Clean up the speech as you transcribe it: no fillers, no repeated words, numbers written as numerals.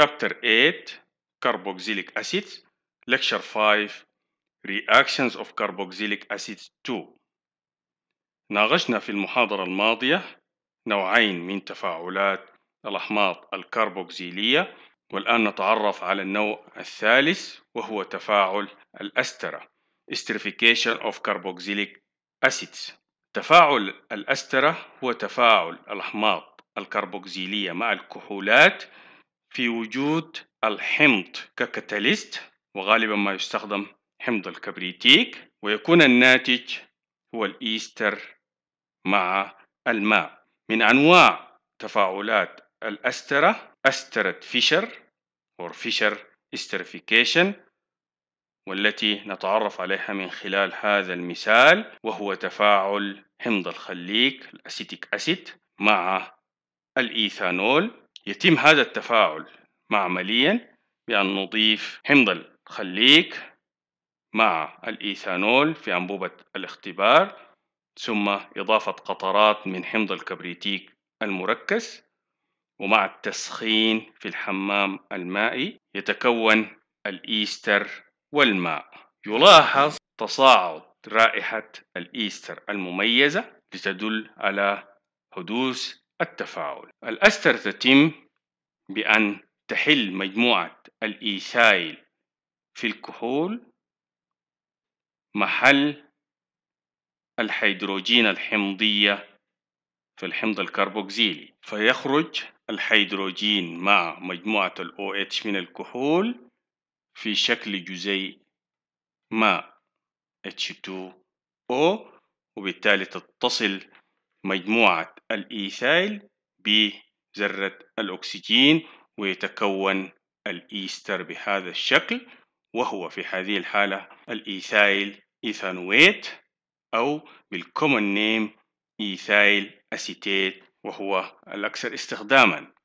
Chapter 8, Carboxylic Acids, Lecture 5, Reactions of Carboxylic Acids 2. ناقشنا في المحاضرة الماضية نوعين من تفاعلات الأحماض الكربوكسيلية، والآن نتعرف على النوع الثالث وهو تفاعل الأسترة Esterification of Carboxylic Acids. تفاعل الأسترة هو تفاعل الأحماض الكربوكسيلية مع الكحولات في وجود الحمض ككاتاليست، وغالبا ما يستخدم حمض الكبريتيك، ويكون الناتج هو الإيستر مع الماء. من أنواع تفاعلات الأسترة أسترة فيشر أو فيشر استريفيكيشن، والتي نتعرف عليها من خلال هذا المثال، وهو تفاعل حمض الخليك الأسيتيك أسيد مع الإيثانول. يتم هذا التفاعل معمليا بأن نضيف حمض الخليك مع الإيثانول في أنبوبة الاختبار، ثم إضافة قطرات من حمض الكبريتيك المركز، ومع التسخين في الحمام المائي يتكون الإيستر والماء. يلاحظ تصاعد رائحة الإيستر المميزة لتدل على حدوث التفاعل. الأستر تتم بأن تحل مجموعة الإيثايل في الكحول محل الهيدروجين الحمضية في الحمض الكربوكسيلي، فيخرج الهيدروجين مع مجموعة ال OH من الكحول في شكل جزيء ماء H2O، وبالتالي تتصل مجموعة الإيثايل بذرة الأكسجين ويتكون الإيستر بهذا الشكل، وهو في هذه الحالة الإيثايل إيثانويت أو بالكومن نيم إيثايل أسيتيت، وهو الأكثر استخداما.